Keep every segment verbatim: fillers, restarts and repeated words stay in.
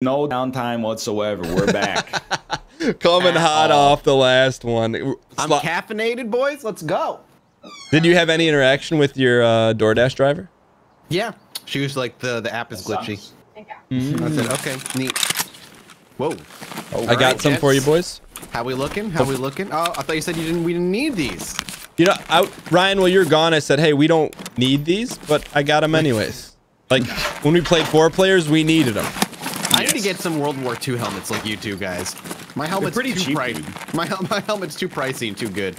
No downtime whatsoever. We're back. Coming At hot all. off the last one. I'm Slo caffeinated, boys. Let's go. Did you have any interaction with your uh, DoorDash driver? Yeah. She was like, the, the app is glitchy. Mm. I said, okay, neat. Whoa. All I right, got some for you, boys. How we looking? How we looking? Oh, I thought you said you didn't. we didn't need these. You know, I, Ryan, while you're gone, I said, hey, we don't need these, but I got them anyways. Like, when we played four players, we needed them. I yes. need to get some World War Two helmets like you two guys. My helmet's pretty too cheap, pricey. My, my helmet's too pricey and too good.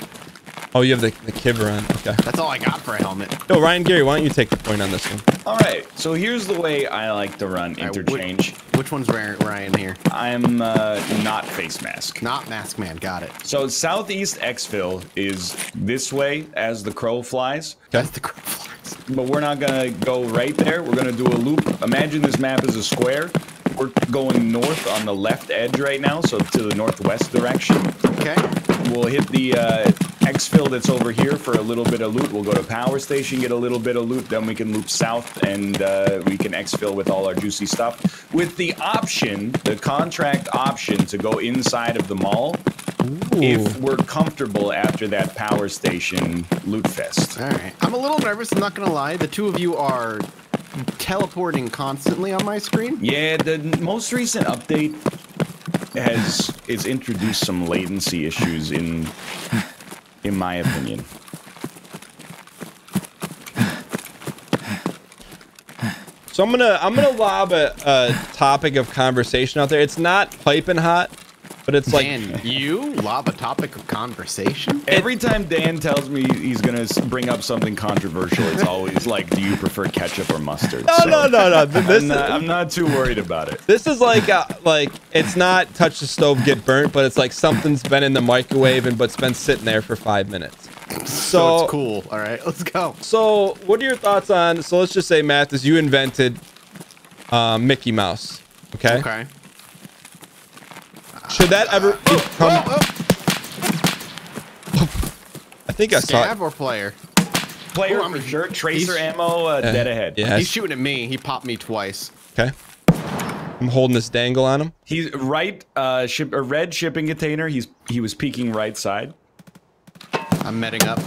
Oh, you have the, the Kivrun. Okay. That's all I got for a helmet. Yo, Ryan Gary, why don't you take the point on this one? All right. So here's the way I like to run interchange. Right, which, which one's Ryan here? I'm uh, not face mask. Not mask man. Got it. So Southeast Exville is this way as the crow flies. That's the crow flies. But we're not going to go right there. We're going to do a loop. Imagine this map is a square. We're going north on the left edge right now, so to the northwest direction. Okay. We'll hit the uh, Exville that's over here for a little bit of loot. We'll go to power station, get a little bit of loot, then we can loop south, and uh, we can Exville with all our juicy stuff. With the option, the contract option, to go inside of the mall. Ooh. If we're comfortable after that power station loot fest. All right. I'm a little nervous, I'm not going to lie. The two of you are teleporting constantly on my screen. Yeah, the most recent update has is introduced some latency issues in in my opinion. So I'm gonna I'm gonna lob a, a topic of conversation out there. It's not piping hot, but it's like, Dan, you lob a topic of conversation? Every time Dan tells me he's going to bring up something controversial, it's always like, do you prefer ketchup or mustard? No, so no, no, no. This I'm, is, not, I'm not too worried about it. This is like, a, like, it's not touch the stove, get burnt, but it's like something's been in the microwave and but's been sitting there for five minutes. So, so it's cool. All right, let's go. So what are your thoughts on, so let's just say, Mathas, you invented uh, Mickey Mouse. Okay. Okay. Should that ever become... Uh, oh, oh, oh. I think I saw it. Scav or player? Player, I'm sure. Tracer ammo, uh, yeah. dead ahead. Yeah. He's shooting at me. He popped me twice. Okay. I'm holding this dangle on him. He's right, uh, ship, a red shipping container. He's He was peeking right side. I'm metting up.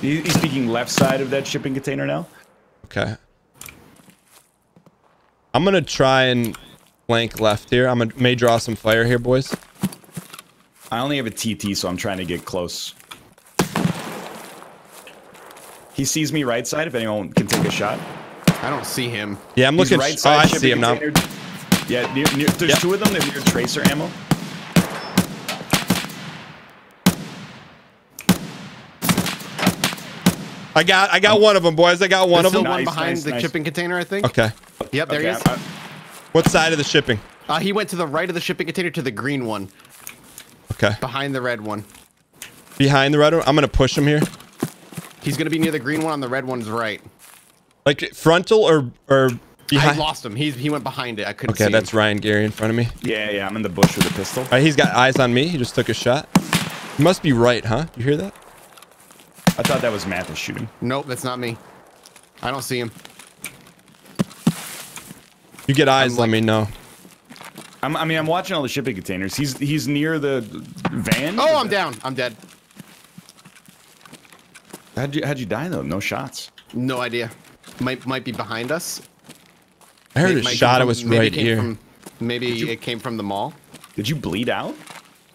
He, he's peeking left side of that shipping container now. Okay. I'm going to try and... blank left here. I'm gonna may draw some fire here, boys. I only have a T T, so I'm trying to get close. He sees me right side. If anyone can take a shot, I don't see him. Yeah, I'm He's looking right side. Oh, I see him now. Yeah, near, near, there's yep. two of them. They're near tracer ammo. I got, I got one of them, boys. I got one there's of them. Nice, one behind nice, the nice. shipping container, I think. Okay. Yep, there okay, he is. I, I, What side of the shipping? Uh, he went to the right of the shipping container to the green one. Okay. Behind the red one. Behind the red one? I'm going to push him here. He's going to be near the green one on the red one's right. Like frontal or, or behind? I lost him. He's, he went behind it. I couldn't okay, see Okay, that's him. Ryan Gary in front of me. Yeah, yeah. I'm in the bush with a pistol. All right, he's got eyes on me. He just took a shot. He must be right, huh? You hear that? I thought that was Mathas shooting. Nope, that's not me. I don't see him. You get eyes, like, let me know. I'm, I mean, I'm watching all the shipping containers. He's he's near the van. Oh, I'm down. I'm dead. How'd you how'd you die though? No shots. No idea. Might might be behind us. I heard it, a shot. It was right here. From, maybe you, it came from the mall. Did you bleed out?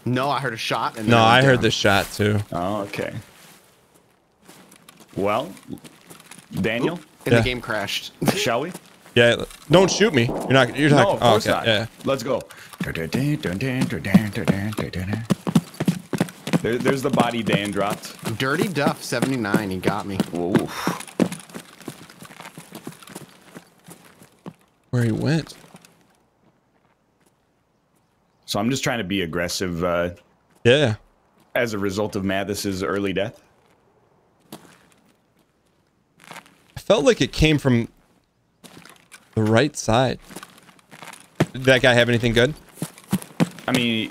No, I heard a shot. And no, I, I heard the shot too. Oh, okay. Well, Daniel, Oop, and yeah. the game crashed. Shall we? Yeah, don't shoot me. You're not. You're not. No, of course oh, okay. not. Yeah. Let's go. There, there's the body Dan dropped. Dirty Duff seventy-nine. He got me. Oof. Where he went. So I'm just trying to be aggressive. Uh, yeah. As a result of Mathas's early death. I felt like it came from. The right side. Did that guy have anything good? I mean,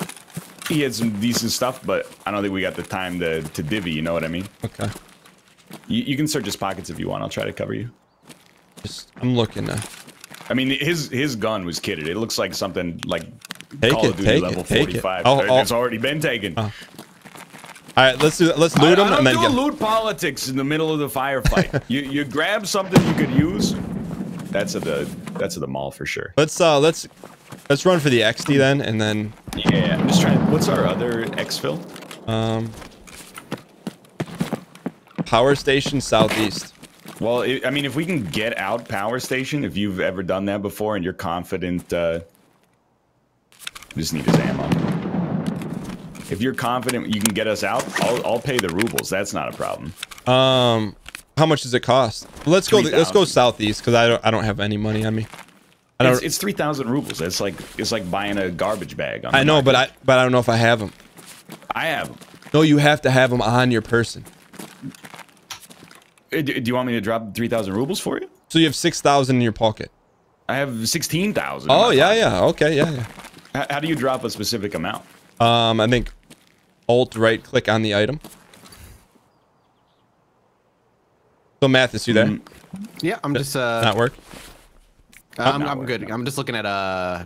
he had some decent stuff, but I don't think we got the time to, to divvy, you know what I mean? Okay. You, you can search his pockets if you want. I'll try to cover you. Just, I'm looking now. I mean, his his gun was kitted. It looks like something like take Call it, of Duty take level it, take forty-five. It. It's already been taken. Uh. All right, let's do let's loot them and then do loot politics in the middle of the firefight. you you grab something you could use. That's at the that's at the mall for sure. Let's uh let's let's run for the X D then and then. Yeah, I'm just trying. What's our other exfil? Um, power station southeast. Well, it, I mean, if we can get out power station, if you've ever done that before and you're confident, uh, we just need his ammo. If you're confident you can get us out, I'll, I'll pay the rubles. That's not a problem. Um, how much does it cost? Let's go. Let's go southeast because I don't. I don't have any money on me. I don't, it's it's three thousand rubles. It's like it's like buying a garbage bag. On I know, market. but I but I don't know if I have them. I have them. No, you have to have them on your person. Do you want me to drop three thousand rubles for you? So you have six thousand in your pocket. I have sixteen thousand. Oh yeah, pocket. yeah. Okay, yeah, yeah. How, how do you drop a specific amount? Um, I think Alt right click on the item. So Mathas, you there? Mm. Yeah, I'm Does just uh. Not work. Uh, I'm, not I'm work, good. No. I'm just looking at uh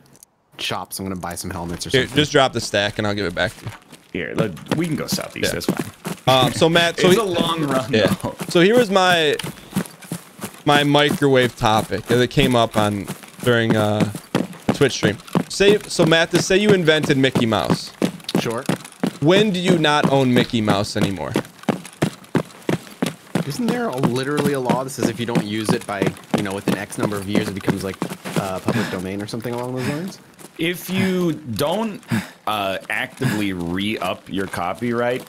shops. I'm gonna buy some helmets or Here, something. Just drop the stack and I'll give it back to you. Here, let, we can go southeast. Yeah. That's fine. Um, so Matt, so it's he, a long run. Yeah. Though. So here was my my microwave topic that came up on during uh, Twitch stream. Say so, Matt. To say you invented Mickey Mouse. Sure. When do you not own Mickey Mouse anymore? Isn't there a, literally a law that says if you don't use it by you know within X number of years, it becomes like uh, public domain or something along those lines? If you don't uh, actively re-up your copyright,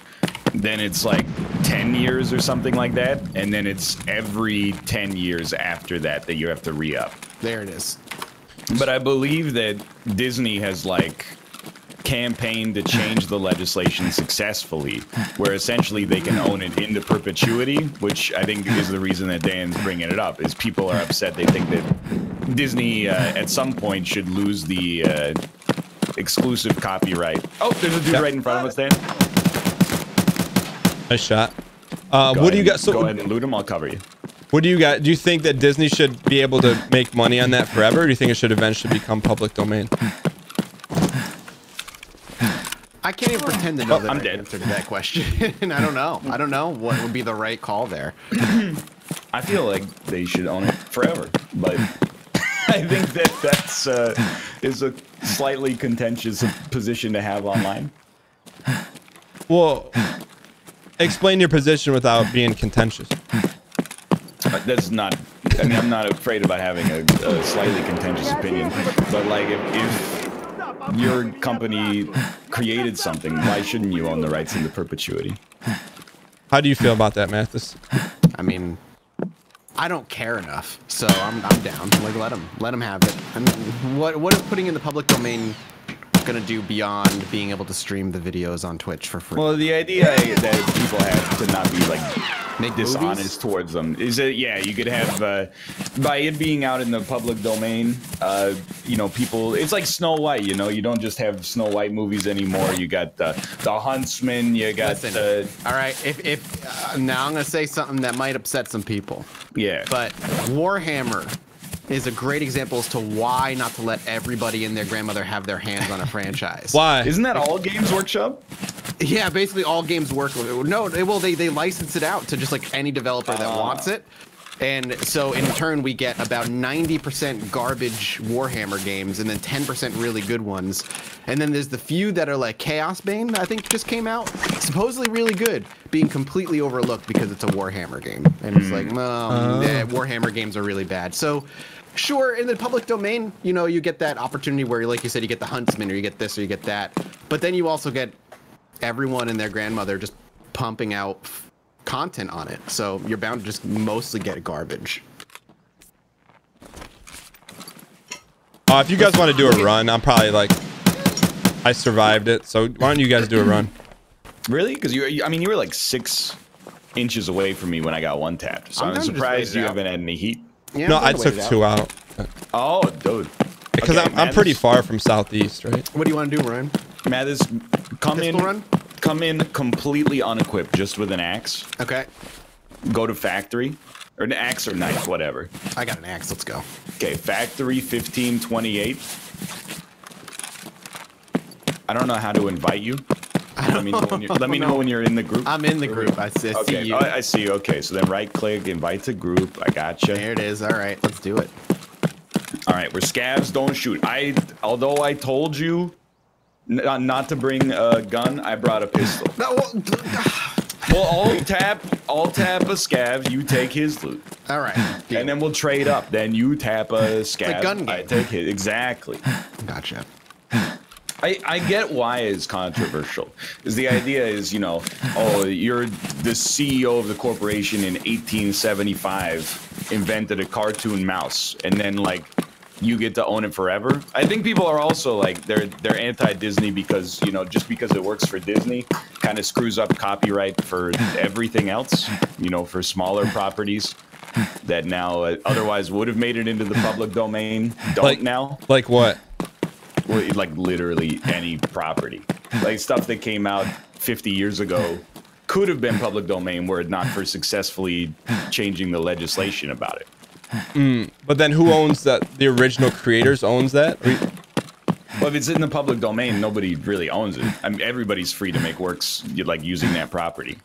then it's like ten years or something like that. And then it's every ten years after that that you have to re-up. There it is. But I believe that Disney has like campaigned to change the legislation successfully, where essentially they can own it into perpetuity, which I think is the reason that Dan's bringing it up, is people are upset. They think that Disney uh, at some point should lose the uh, exclusive copyright. Oh, there's a dude yep. right in front of us, Dan. Nice shot. Uh, what ahead, do you got? So, go ahead and loot him. I'll cover you. What do you got? Do you think that Disney should be able to make money on that forever? Or do you think it should eventually become public domain? I can't even pretend to know oh, that I'm right dead. answer to that question. I don't know. I don't know what would be the right call there. I feel like they should own it forever, but I think that that's uh, is a slightly contentious position to have online. Well, explain your position without being contentious. That's not. I mean, I'm not afraid about having a, a slightly contentious opinion, but like if. if your company created something, why shouldn't you own the rights into perpetuity? How do you feel about that, Mathas? I mean, I don't care enough, so I'm, I'm down. Like, let them, let them have it. I mean, what, what is putting in the public domain gonna do beyond being able to stream the videos on Twitch for free? Well, the idea that people have to not be like Make dishonest movies? towards them is that yeah, you could have uh, by it being out in the public domain, uh, you know, people. It's like Snow White, you know, you don't just have Snow White movies anymore. You got the the Huntsman, you got the. Uh, all right, if if uh, now I'm gonna say something that might upset some people. Yeah, but Warhammer is a great example as to why not to let everybody and their grandmother have their hands on a franchise. Why? Isn't that all Games Workshop? Yeah, basically all Games work. No, they, well, they, they license it out to just like any developer that uh. wants it. And so in turn, we get about ninety percent garbage Warhammer games and then ten percent really good ones. And then there's the few that are like Chaosbane, I think just came out, supposedly really good, being completely overlooked because it's a Warhammer game. And it's like, no, oh, uh. eh, Warhammer games are really bad. So sure, in the public domain, you know, you get that opportunity where, like you said, you get the Huntsman or you get this or you get that. But then you also get everyone and their grandmother just pumping out content on it, so you're bound to just mostly get garbage. Uh, if you guys want to do a run, I'm probably like, I survived it, so why don't you guys do a run? Really? Because you, I mean, you were like six inches away from me when I got one tapped, so I'm, I'm surprised you out. haven't had any heat. Yeah, no, I took two out. out. Oh, dude. Because okay, I'm, I'm pretty far from southeast, right? What do you want to do, Ryan? Mathas, come Pistol in. Run? Come in completely unequipped, just with an axe. Okay. Go to factory. Or an axe or knife, whatever. I got an axe, let's go. Okay, factory fifteen twenty-eight. I don't know how to invite you. Let me know when you're, let me know when you're in the group. I'm in the group. I see, I okay. see you. Oh, I see you. Okay, so then right click, invite to group. I gotcha. There it is. All right, let's do it. All right, we're scavs. Don't shoot. I, although I told you n not to bring a gun, I brought a pistol. No, well, well, I'll tap, I'll tap a scav. You take his loot. All right, deal. And then we'll trade up. Then you tap a scav. It's a gun game. I take his. Exactly. Gotcha. I, I get why it's controversial. Is the idea is, you know, oh, you're the C E O of the corporation in eighteen seventy-five, invented a cartoon mouse, and then like you get to own it forever. I think people are also like they're they're anti-Disney because, you know, just because it works for Disney kind of screws up copyright for everything else, you know, for smaller properties that now uh, otherwise would have made it into the public domain. Don't like, now. Like what? Like literally any property, like stuff that came out fifty years ago could have been public domain were it not for successfully changing the legislation about it. Mm, but then who owns that? The original creators owns that? Well, if it's in the public domain, nobody really owns it. I mean, everybody's free to make works like using that property.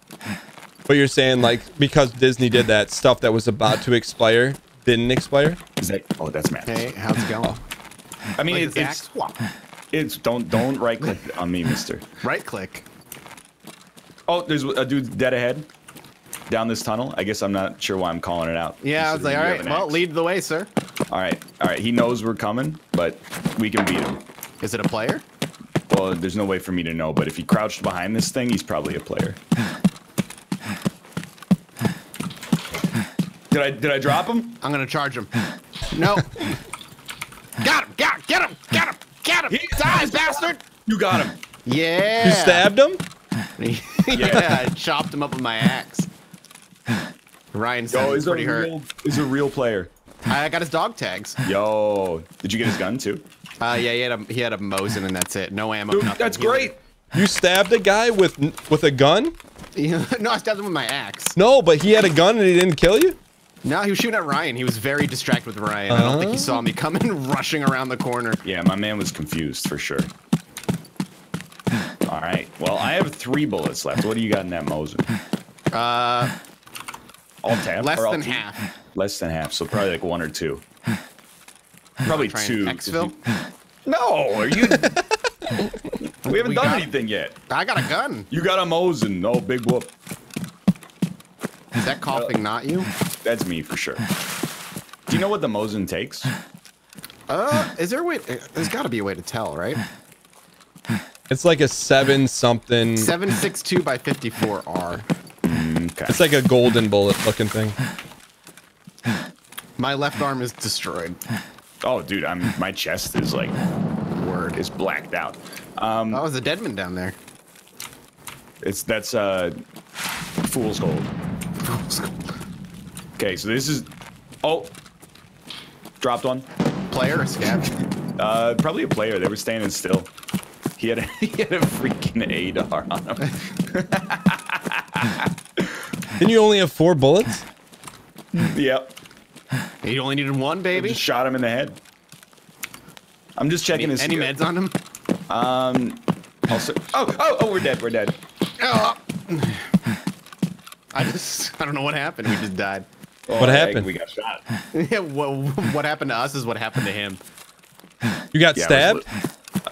But you're saying like because Disney did that, stuff that was about to expire didn't expire? Is that, oh, that's Matt. Hey, how's it going? Oh. I mean, like it, it's it's don't don't right click on me, mister. Right click. Oh, there's a dude dead ahead down this tunnel. I guess I'm not sure why I'm calling it out. Yeah, I was like, all right, well, lead the way, sir. All right, all right. He knows we're coming, but we can beat him. Is it a player? Well, there's no way for me to know, but if he crouched behind this thing, he's probably a player. Did I did I drop him? I'm gonna charge him. No. Got him! Got him! Get him! Get him! Get him! He dies, bastard! You got him! Yeah! You stabbed him? Yeah, I chopped him up with my axe. Ryan said he's pretty hurt. Real, he's a real player. I got his dog tags. Yo, did you get his gun too? Uh, yeah, he had a he had a Mosin and that's it. No ammo. Dude, nothing. That's he great. Like... You stabbed a guy with with a gun? No, I stabbed him with my axe. No, but he had a gun and he didn't kill you? No, he was shooting at Ryan. He was very distracted with Ryan. I don't think he saw me coming rushing around the corner. Yeah, my man was confused for sure. All right. Well, I have three bullets left. What do you got in that Mosin? Uh, all tap. Less than half. Less than half. So probably like one or two. Probably two. Exfil? No, are you? We haven't done anything yet. I got a gun. You got a Mosin. Oh, big whoop. Is that coughing uh, not you? That's me for sure. Do you know what the Mosin takes? Uh, is there a way? There's got to be a way to tell, right? It's like a seven something. seven sixty-two by fifty-four R. Mm, okay. It's like a golden bullet looking thing. My left arm is destroyed. Oh, dude, I'm. My chest is like, word is blacked out. Um, that was a deadman down there. It's that's uh, fool's gold. Okay, so this is, oh, dropped one. Player or scav? Uh, probably a player. They were standing still. He had a, he had a freaking A D A R on him. Didn't you only have four bullets? Yep. You only needed one, baby. I just shot him in the head. I'm just checking any, his. Any skill. Meds on him? Um. Also, oh, oh, oh, we're dead. We're dead. Oh. I just, I don't know what happened. We just died. Well, what happened? We got shot. Yeah, well, what happened to us is what happened to him. You got yeah, stabbed? I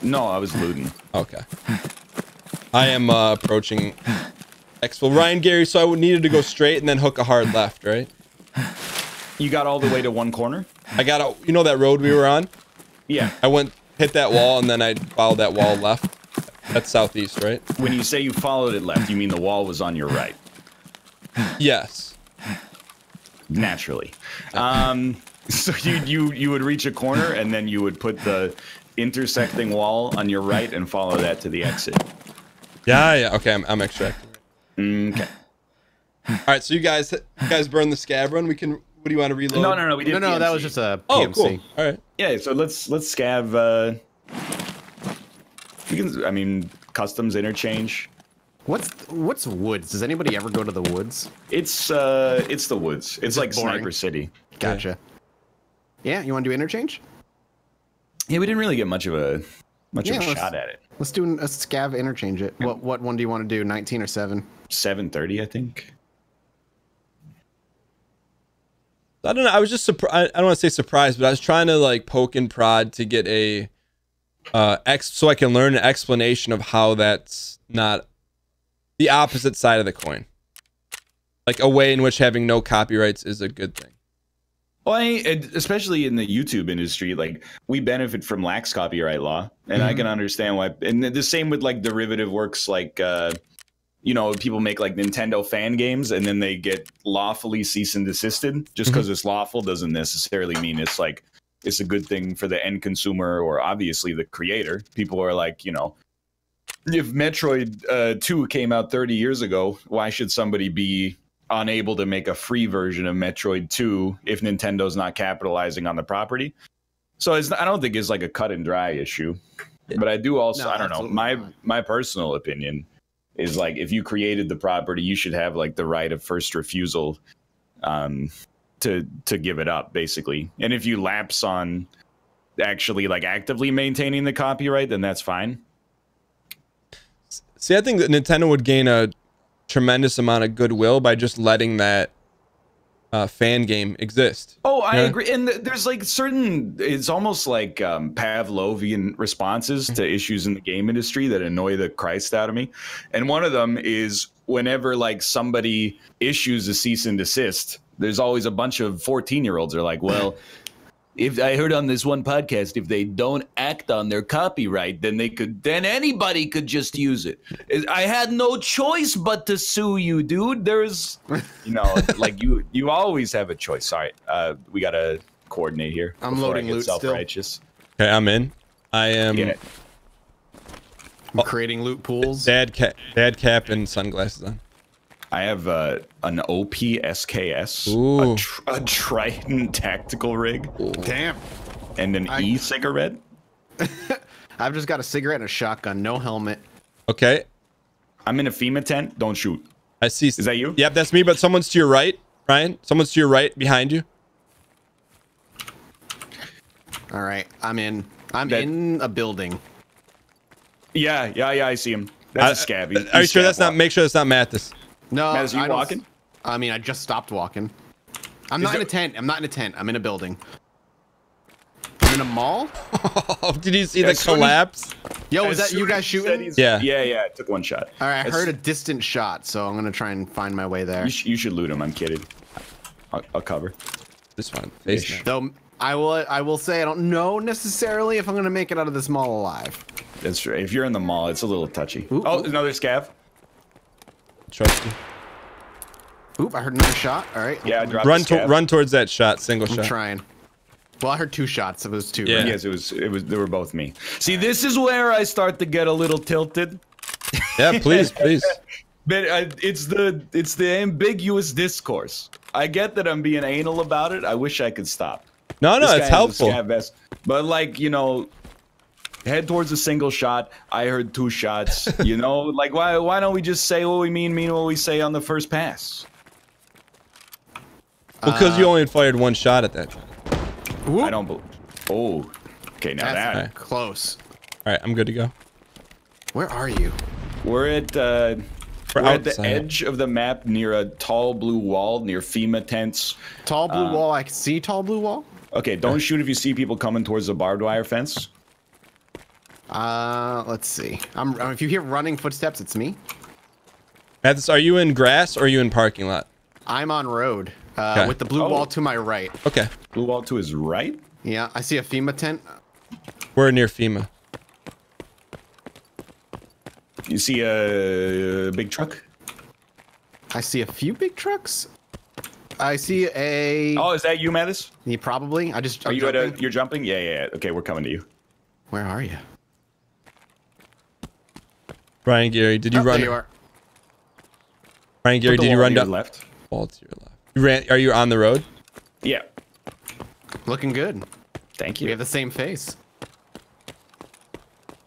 no, I was looting. Okay. I am uh, approaching Exfil. Ryan Gary, so I needed to go straight and then hook a hard left, right? You got all the way to one corner? I got, a, you know that road we were on? Yeah. I went, hit that wall, and then I followed that wall left. That's southeast, right? When you say you followed it left, you mean the wall was on your right? Yes. Naturally. Um, so you, you, you would reach a corner and then you would put the intersecting wall on your right and follow that to the exit. Yeah, yeah. Okay, I'm, I'm extracting. Okay. All right, so you guys you guys burn the scab run. We can, what do you want to reload? No, no, no. We did no, no, P M C. That was just a P M C. Oh, cool. All right. Yeah, so let's, let's scav, uh, you can, I mean, customs interchange. What's what's woods? Does anybody ever go to the woods? It's uh, it's the woods. It's, it's like boring. Sniper City. Gotcha. Yeah. yeah, you want to do interchange? Yeah, we didn't really get much of a much yeah, of a shot at it. Let's do an, a scav interchange. It. What what one do you want to do? Nineteen or seven? Seven thirty, I think. I don't know. I was just surprised. I don't want to say surprised, but I was trying to like poke and prod to get a uh, ex, so I can learn an explanation of how that's not the opposite side of the coin, like a way in which having no copyrights is a good thing. Well, I, especially in the YouTube industry, like we benefit from lax copyright law, and mm-hmm. I can understand why. And the same with like derivative works, like uh, you know, people make like Nintendo fan games, and then they get lawfully cease and desisted. Just because mm-hmm. it's lawful doesn't necessarily mean it's like it's a good thing for the end consumer or obviously the creator. People are like, you know. If Metroid uh, two came out thirty years ago, why should somebody be unable to make a free version of Metroid two if Nintendo's not capitalizing on the property? So it's, I don't think it's like a cut and dry issue. But I do also, no, I don't know, my, my personal opinion is like if you created the property, you should have like the right of first refusal um, to, to give it up, basically. And if you lapse on actually like actively maintaining the copyright, then that's fine. See, I think that Nintendo would gain a tremendous amount of goodwill by just letting that uh, fan game exist. Oh, I yeah? agree. And there's like certain, it's almost like um, Pavlovian responses to issues in the game industry that annoy the Christ out of me. And one of them is whenever like somebody issues a cease and desist, there's always a bunch of fourteen year olds are like, well, if I heard on this one podcast, if they don't act on their copyright, then they could, then anybody could just use it. I had no choice but to sue you, dude. There's, you know, like you, you always have a choice. Sorry, uh, we gotta coordinate here. I'm loading loot still. Okay, I'm in. I am. Get it. I'm creating loot pools. Dad cap, dad cap, and sunglasses on. I have uh, an O P S K S, a, tr a Triton tactical rig, damn, and an I... e-cigarette. I've just got a cigarette and a shotgun, no helmet. Okay. I'm in a FEMA tent. Don't shoot. I see. Is that you? Yep, that's me. But someone's to your right, Ryan. Someone's to your right, behind you. All right, I'm in. I'm that... in a building. Yeah, yeah, yeah. I see him. That's I, a scabby. Are you sure that's walk. not? Make sure that's not Mathas. No, Matt, you I walking? I mean, I just stopped walking. I'm is not there... in a tent. I'm not in a tent. I'm in a building. I'm in a mall. Did you see yeah, the collapse? He... Yo, is that you guys shooting? Yeah. Yeah, yeah. I took one shot. All right, I That's... heard a distant shot, so I'm going to try and find my way there. You, sh you should loot him. I'm kidding. I'll, I'll cover. This one. Face Though I will, I will say I don't know necessarily if I'm going to make it out of this mall alive. That's true. If you're in the mall, it's a little touchy. Ooh, oh, ooh. Another scav. Trust you. Oop! I heard another shot. All right. Yeah. I dropped run to, run towards that shot. Single I'm shot. I'm trying. Well, I heard two shots. It was two. Yeah. Right? Yes, it was. It was. They were both me. See, right. This is where I start to get a little tilted. Yeah, please, please. But I, it's the it's the ambiguous discourse. I get that I'm being anal about it. I wish I could stop. No, no, this it's helpful. Vest, but like you know. Head towards a single shot. I heard two shots. You know, like why? Why don't we just say what we mean, mean what we say on the first pass? Because uh, you only fired one shot at that. Whoop. I don't believe. Oh, okay, now that's that close. All right, I'm good to go. Where are you? We're at uh, we're, we're at the edge of the map near a tall blue wall near FEMA tents. Tall blue uh, wall. I can see tall blue wall. Okay, don't shoot if you see people coming towards the barbed wire fence. Uh, let's see. I'm, if you hear running footsteps, it's me. Mathis, are you in grass or are you in parking lot? I'm on road uh, okay. with the blue oh. wall to my right. Okay. Blue wall to his right? Yeah, I see a FEMA tent. We're near FEMA. You see a big truck? I see a few big trucks. I see a... Oh, is that you, Mathis? Yeah, probably. I just... Are I'm you jumping. At a... You're jumping? Yeah, yeah, yeah. Okay, we're coming to you. Where are you? Ryan Gary, did you oh, run? There you are. Ryan Gary, did you run down? Left. Wall to your left. You ran, are you on the road? Yeah. Looking good. Thank you. We have the same face.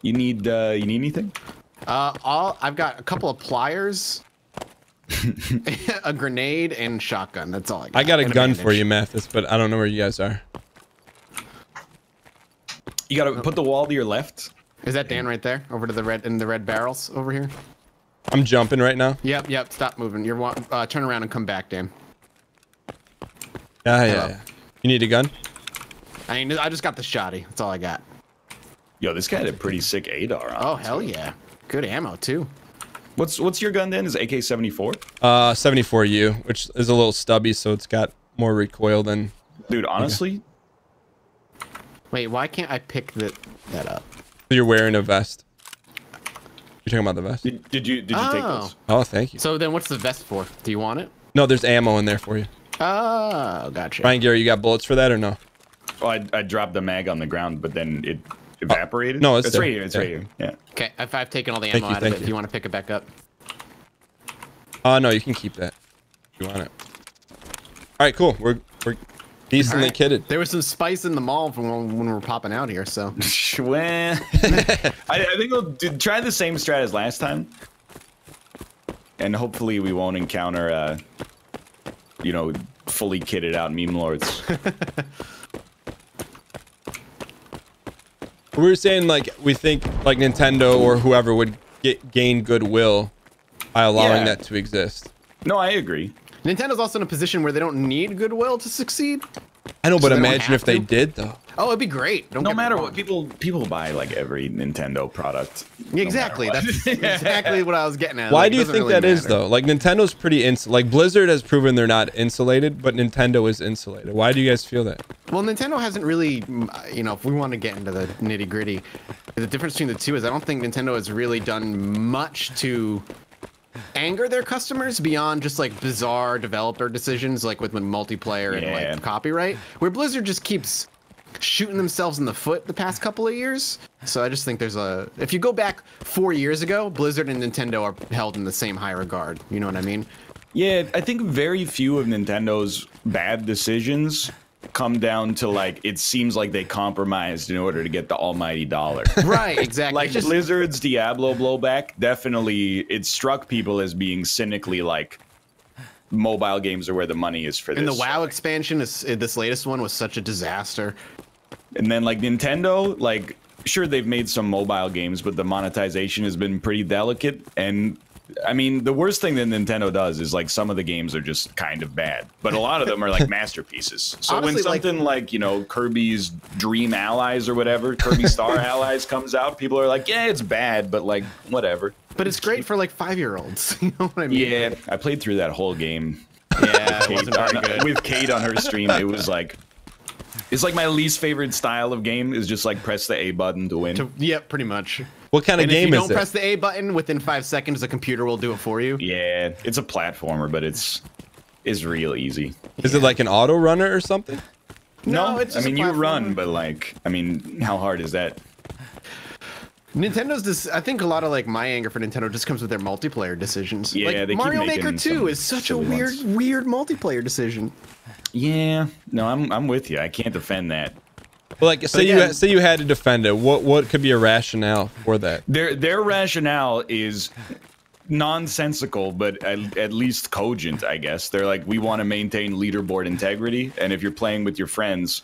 You need uh, you need anything? Uh, all I've got a couple of pliers, a grenade, and shotgun. That's all I got. I got a and gun a for you, Mathis, but I don't know where you guys are. You gotta put the wall to your left. Is that Dan right there? Over to the red in the red barrels over here. I'm jumping right now. Yep, yep. Stop moving. You're uh, turn around and come back, Dan. Ah, yeah, yeah. You need a gun? I mean, I just got the shotty. That's all I got. Yo, this guy had a pretty sick A D A R. Oh, hell yeah. Good ammo, too. What's what's your gun, then? Is it A K seventy-four? Uh, seventy-four U, which is a little stubby, so it's got more recoil than... Dude, honestly? Yeah. Wait, why can't I pick the, that up? You're wearing a vest. You're talking about the vest? Did, did you, did you oh. take those? Oh, thank you. So then what's the vest for? Do you want it? No, there's ammo in there for you. Oh, gotcha. Ryan Gary, you got bullets for that or no? Oh, I, I dropped the mag on the ground, but then it... evaporated? Oh, no, it's, it's right here. It's yeah. right here. Yeah. Okay, if I've taken all the ammo you, out of it, you. do you want to pick it back up? Uh, no, you can keep that. If you want it? All right, cool. We're we're decently right. kitted. There was some spice in the mall from when, when we were popping out here, so. I, I think we'll do, try the same strat as last time, and hopefully we won't encounter, uh, you know, fully kitted out meme lords. We were saying, like, we think, like, Nintendo or whoever would get, gain goodwill by allowing yeah. that to exist. No, I agree. Nintendo's also in a position where they don't need goodwill to succeed. I know, but so imagine if to. they did, though. Oh, it'd be great. Don't no matter what, people people buy, like, every Nintendo product. Exactly. No That's exactly what I was getting at. Why like, do you think really that matter. is, though? Like, Nintendo's pretty insulated. Like, Blizzard has proven they're not insulated, but Nintendo is insulated. Why do you guys feel that? Well, Nintendo hasn't really, you know, if we want to get into the nitty-gritty, the difference between the two is I don't think Nintendo has really done much to anger their customers beyond just like bizarre developer decisions, like with multiplayer yeah. and like copyright, where Blizzard just keeps shooting themselves in the foot the past couple of years. So I just think there's a, if you go back four years ago, Blizzard and Nintendo are held in the same high regard. You know what I mean? Yeah, I think very few of Nintendo's bad decisions come down to like it seems like they compromised in order to get the almighty dollar. Right, exactly. Like just... Blizzard's Diablo blowback, definitely it struck people as being cynically like mobile games are where the money is for this. And the WoW expansion is this latest one was such a disaster. And then like Nintendo, like sure they've made some mobile games, but the monetization has been pretty delicate. And I mean, the worst thing that Nintendo does is like some of the games are just kind of bad, but a lot of them are like masterpieces. So honestly, when something like, like, you know, Kirby's Dream Allies or whatever, Kirby Star Allies comes out, people are like, yeah, it's bad, but like, whatever. But it's great for like five-year-olds. You know what I mean? Yeah, I played through that whole game. Yeah, it wasn't very good. With Kate on her stream, it was like, it's like my least favorite style of game is just like press the A button to win. To, yeah, pretty much. What kind of and game is it? If you don't press it? the A button within five seconds, the computer will do it for you. Yeah, it's a platformer, but it's is real easy. Is yeah. it like an auto runner or something? No, no it's. Just I mean, you run, but like, I mean, how hard is that? Nintendo's this. I think a lot of like my anger for Nintendo just comes with their multiplayer decisions. Yeah, like, they Mario keep Maker Two is such a weird, ones. weird multiplayer decision. Yeah, no, I'm I'm with you. I can't defend that. Well, like, say again, you say you had to defend it. What what could be a rationale for that? Their their rationale is nonsensical, but at, at least cogent, I guess. They're like, we want to maintain leaderboard integrity, and if you're playing with your friends,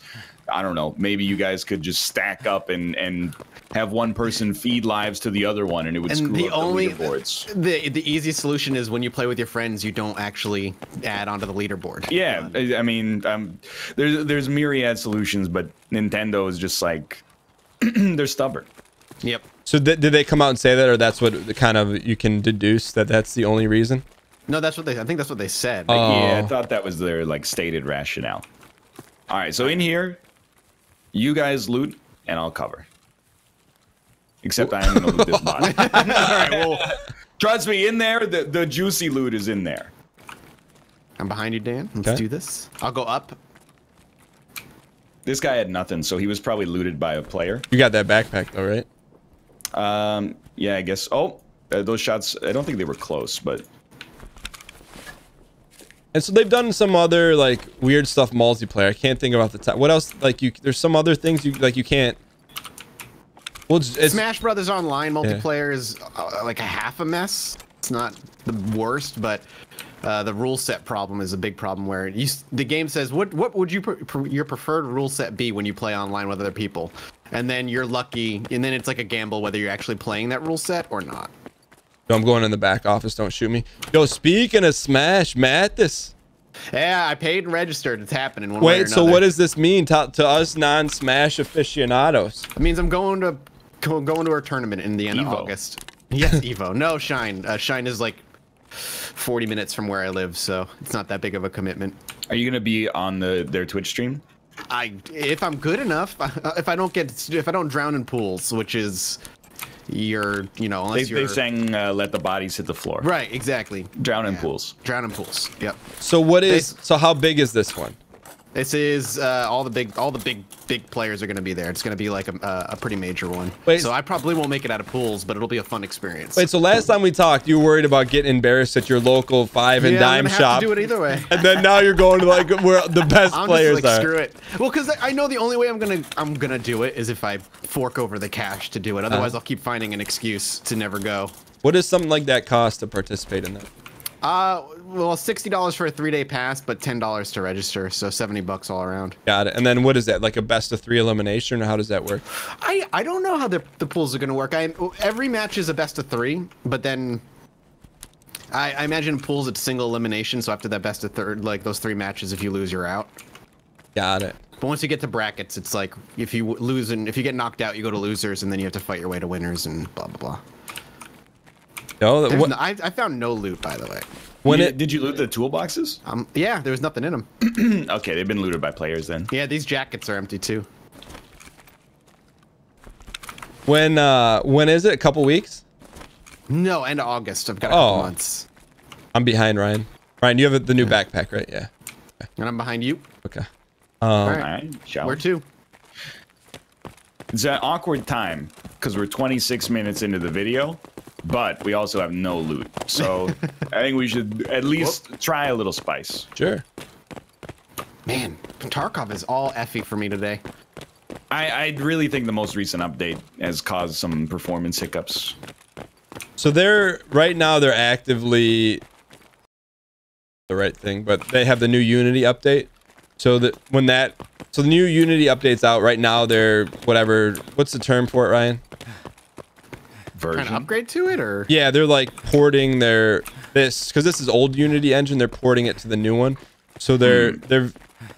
I don't know, maybe you guys could just stack up and and have one person feed lives to the other one, and it would and screw the up only, the leaderboards. The the easy solution is when you play with your friends, you don't actually add onto the leaderboard. Yeah, I mean, um, there's there's myriad solutions, but Nintendo is just like they're stubborn. Yep. So th did they come out and say that, or that's what kind of you can deduce that that's the only reason? No, that's what they. I think that's what they said. Like, oh. Yeah, I thought that was their like stated rationale. All right, so in here, you guys loot, and I'll cover. Except I am going to loot this body. All right, well, trust me, in there, the, the juicy loot is in there. I'm behind you, Dan. Let's okay. do this. I'll go up. This guy had nothing, so he was probably looted by a player. You got that backpack, though, right? Um, yeah, I guess. Oh, uh, those shots, I don't think they were close, but... And so they've done some other, like, weird stuff multiplayer. I can't think about the time. What else? Like, you, there's some other things you, like, you can't... Well, it's, it's, Smash Brothers Online multiplayer yeah. is uh, like a half a mess. It's not the worst, but uh, the rule set problem is a big problem. Where you, the game says, "What what would you pre pre your preferred rule set be when you play online with other people?" And then you're lucky, and then it's like a gamble whether you're actually playing that rule set or not. No, I'm going in the back office. Don't shoot me. Yo, speaking of Smash, Mathas. Yeah, I paid and registered. It's happening. One Wait, way or so what does this mean to, to us non-Smash aficionados? It means I'm going to go, going to our tournament in the end Evo. of August. Yes, Evo. No, Shine. Uh, Shine is like forty minutes from where I live, so it's not that big of a commitment. Are you going to be on the their Twitch stream? I, if I'm good enough, if I don't get, if I don't drown in pools, which is. You're, you know, unless they, you're... They sang uh, Let the Bodies Hit the Floor. Right, exactly. Drown in yeah. pools. Drown in pools, yep. So what is... This, so how big is this one? This is uh, all the big... All the big big players are going to be there. It's going to be like a, a pretty major one. Wait, so I probably won't make it out of pools, but it'll be a fun experience. Wait, so last time we talked, you were worried about getting embarrassed at your local five and yeah, dime shop. Yeah, I'm going to have to do it either way. And then now you're going to like where the best I'm players just like, are. Screw it. Well, because I know the only way I'm going to I'm gonna do it is if I fork over the cash to do it. Otherwise, uh, I'll keep finding an excuse to never go. What does something like that cost to participate in that? Uh, well, sixty dollars for a three-day pass, but ten dollars to register, so seventy bucks all around. Got it. And then what is that, like a best of three elimination, or how does that work? I, I don't know how the, the pools are going to work. I Every match is a best of three, but then I, I imagine pools it's single elimination, so after that best of third, like those three matches, if you lose, you're out. Got it. But once you get to brackets, it's like if you lose and if you get knocked out, you go to losers, and then you have to fight your way to winners and blah, blah, blah. No, what? no I, I found no loot, by the way. When you, it, did you loot the toolboxes? Um, yeah, there was nothing in them. Okay, they've been looted by players then. Yeah, these jackets are empty too. When uh, when is it? A couple weeks? No, end of August. I've got a oh. couple months. I'm behind Ryan. Ryan, you have the new backpack, right? Yeah. Okay. And I'm behind you. Okay. Um, All right. All right shall Where to? It's an awkward time because we're twenty-six minutes into the video. But we also have no loot, so I think we should at least Whoop. try a little spice. Sure. Man, Tarkov is all effy for me today. I, I really think the most recent update has caused some performance hiccups. So they're, right now they're actively, the right thing, but they have the new Unity update. So that when that, so the new Unity update's out right now, they're whatever, what's the term for it, Ryan? Version. Trying to upgrade to it, or yeah, they're like porting their this because this is old Unity engine. They're porting it to the new one, so their mm. their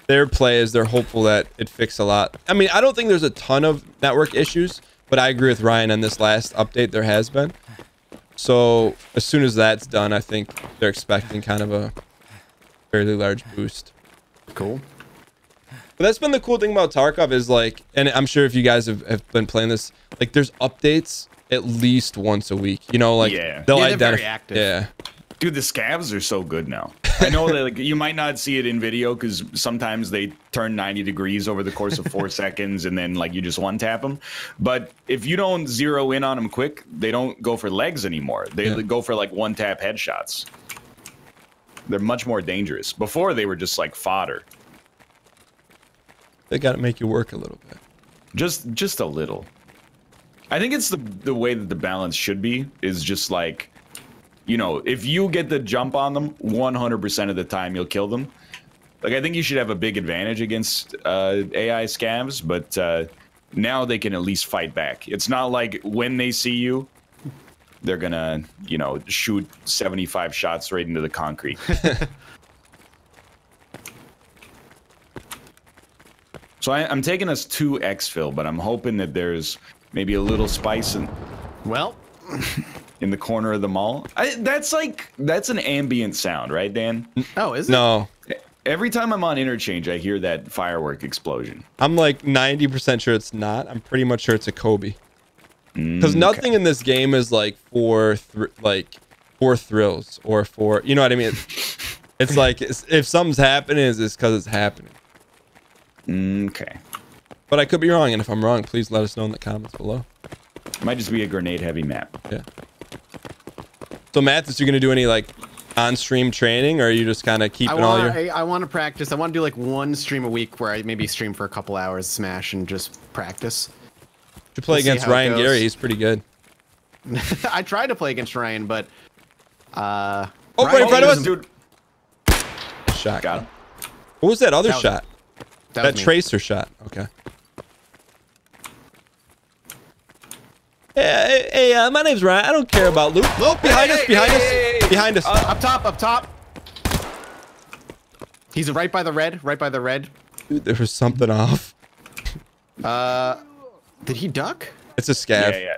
their play is they're hopeful that it fixes a lot. I mean, I don't think there's a ton of network issues, but I agree with Ryan on this last update. There has been. So as soon as that's done, I think they're expecting kind of a fairly large boost. Cool. But that's been the cool thing about Tarkov is like, and I'm sure if you guys have, have been playing this, like there's updates at least once a week, you know, like yeah. they'll yeah, identify. Yeah, dude, the scavs are so good now. I know that like you might not see it in video because sometimes they turn ninety degrees over the course of four seconds, and then like you just one tap them. But if you don't zero in on them quick, they don't go for legs anymore. They yeah. go for like one tap headshots. They're much more dangerous. Before they were just like fodder. They got to make you work a little bit. Just, just a little. I think it's the the way that the balance should be is just like, you know, if you get the jump on them, one hundred percent of the time you'll kill them. Like, I think you should have a big advantage against uh, A I scavs, but uh, now they can at least fight back. It's not like when they see you, they're gonna, you know, shoot seventy-five shots right into the concrete. So I, I'm taking us to exfil, but I'm hoping that there's maybe a little spice in, well, in the corner of the mall. I, that's like, that's an ambient sound, right, Dan? Oh, is it? No. Every time I'm on interchange, I hear that firework explosion. I'm like ninety percent sure it's not. I'm pretty much sure it's a Kobe. Because mm, nothing okay. in this game is like for, thr like, for thrills or for, you know what I mean? It's, it's like, it's, if something's happening, it's because it's happening. Okay. Mm But I could be wrong, and if I'm wrong, please let us know in the comments below. It might just be a grenade-heavy map. Yeah. So, Mathas, you gonna do any like on-stream training, or are you just kind of keeping I wanna, all your? I, I want to practice. I want to do like one stream a week where I maybe stream for a couple hours, Smash, and just practice. To play we'll against Ryan Gary, he's pretty good. I tried to play against Ryan, but uh oh, right in front of us, dude. Shot. Got him. What was that other that was, shot? That, that tracer me. shot. Okay. Hey, hey uh, my name's Ryan. I don't care about loot. Loot oh, behind hey, us, behind hey, us, hey, behind hey, us. Hey, uh, up top, up top. He's right by the red, right by the red. Dude, there was something off. Uh, did he duck? It's a scav. Yeah, yeah.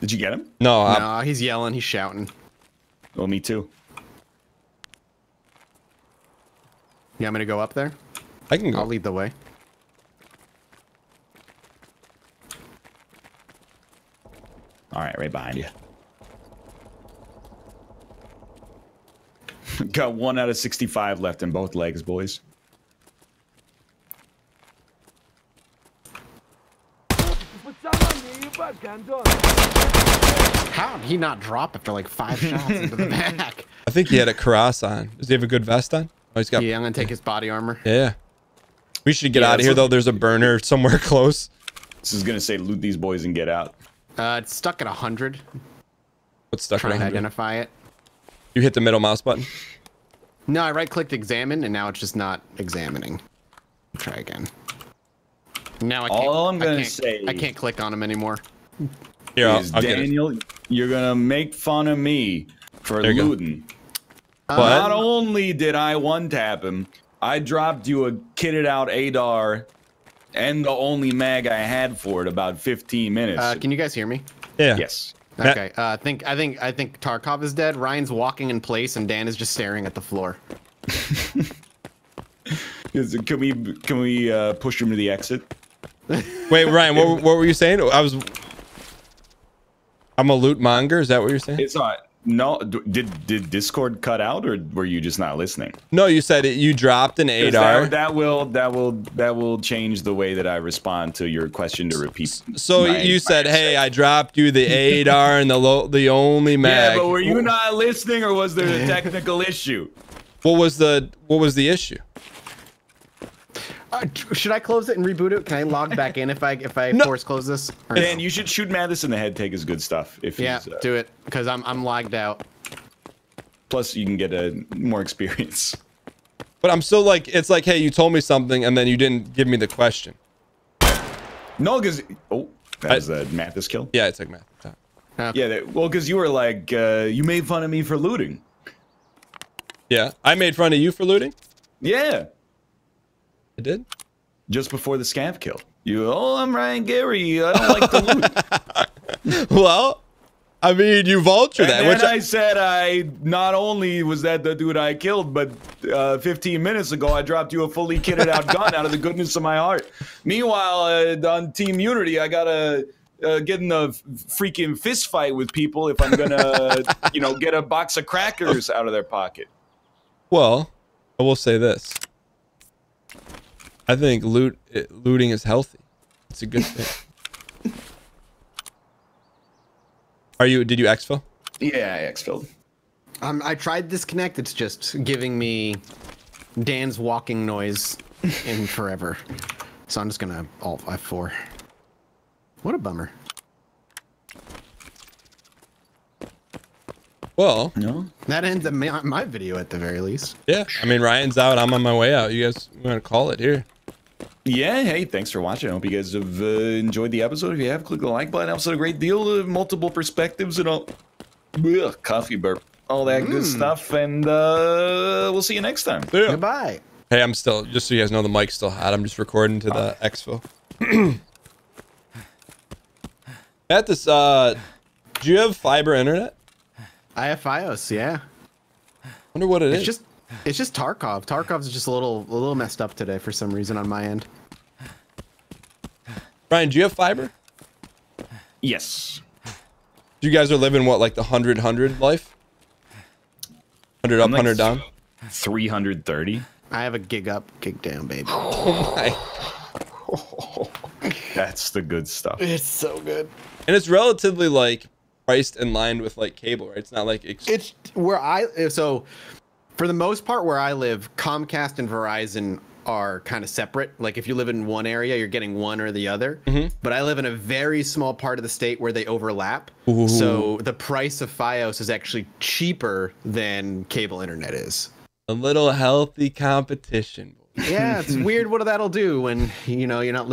Did you get him? No. I'm... No, he's yelling. He's shouting. Oh, me too. Yeah, I'm gonna go up there. I can go. I'll lead the way. All right, right behind you. Got one out of sixty-five left in both legs, boys. How did he not drop after like five shots into the back? I think he had a cross on. Does he have a good vest on? Oh, he's got. Yeah, I'm gonna take his body armor. Yeah. We should get yeah, out of here though. There's a burner somewhere close. This is gonna say loot these boys and get out. Uh, it's stuck at a hundred. What's stuck Trying at one hundred? To identify it. You hit the middle mouse button. No, I right-clicked examine, and now it's just not examining. Try again. Now I can't. All I'm gonna I say, I can't click on him anymore. Yeah, Daniel, you're gonna make fun of me for looting. Uh, Not only did I one-tap him, I dropped you a kitted out A D A R and the only mag I had for it about fifteen minutes. Uh, can you guys hear me? Yeah. Yes. Okay. Uh, I think I think I think Tarkov is dead. Ryan's walking in place, and Dan is just staring at the floor. Can we can we uh, push him to the exit? Wait, Ryan, what what were you saying? I was. I'm a loot monger. Is that what you're saying? It's not. No. Did did Discord cut out, or were you just not listening? No, you said it, you dropped an A D A R. That, that will that will that will change the way that I respond to your question to repeat. So my, you said, "Hey, I dropped you the A D A R and the lo the only mag." Yeah, but were you not listening, or was there a technical issue? What was the what was the issue? Uh, should I close it and reboot it? Can I log back in if I if I no. force close this? Or Dan, no? You should shoot Mathas in the head. Take his good stuff. If yeah, uh, do it because I'm I'm logged out. Plus, you can get a more experience. But I'm still like it's like hey, you told me something and then you didn't give me the question. No, because oh, that I, was a Mathas kill. Yeah, it took Mathas. Time. Okay. Yeah, they, well, because you were like uh, you made fun of me for looting. Yeah, I made fun of you for looting. Yeah. I did just before the scav kill. You, oh, I'm Ryan Gary. I don't like to loot. Well, I mean, you vulture that. And which I, I said, I not only was that the dude I killed, but uh, fifteen minutes ago, I dropped you a fully kitted out gun out of the goodness of my heart. Meanwhile, uh, on Team Unity, I gotta uh, get in a freaking fist fight with people if I'm gonna, you know, get a box of crackers out of their pocket. Well, I will say this. I think loot looting is healthy. It's a good thing. Are you? Did you exfil? Yeah, I exfilled. Um, I tried disconnect. It's just giving me Dan's walking noise in forever. So I'm just gonna alt F four. What a bummer. Well, no. That ends up my, my video at the very least. Yeah, I mean Ryan's out. I'm on my way out. You guys, we're gonna call it here. Yeah, hey, thanks for watching. I hope you guys have uh, enjoyed the episode. If you have, click the like button. That was a great deal. Uh, multiple perspectives and all. Ugh, coffee burp. All that mm. good stuff. And uh, we'll see you next time. Yeah. Goodbye. Hey, I'm still, just so you guys know, the mic's still hot. I'm just recording to the oh. expo. At this, uh, do you have fiber internet? I have Fios, yeah. I wonder what it it's is. Just, it's just Tarkov. Tarkov's just a little a little messed up today for some reason on my end. Ryan, do you have fiber? Yes. You guys are living, what, like the one hundred one hundred life? one hundred up, I'm like one hundred down? three hundred thirty. I have a gig up, gig down, baby. Oh my. That's the good stuff. It's so good. And it's relatively like... priced and lined with like cable, right? It's not like it's where I so for the most part where I live, Comcast and Verizon are kind of separate. Like if you live in one area, you're getting one or the other. Mm-hmm. But I live in a very small part of the state where they overlap. Ooh. So the price of Fios is actually cheaper than cable internet is. A little healthy competition. Yeah, it's weird what that'll do when, you know, you're not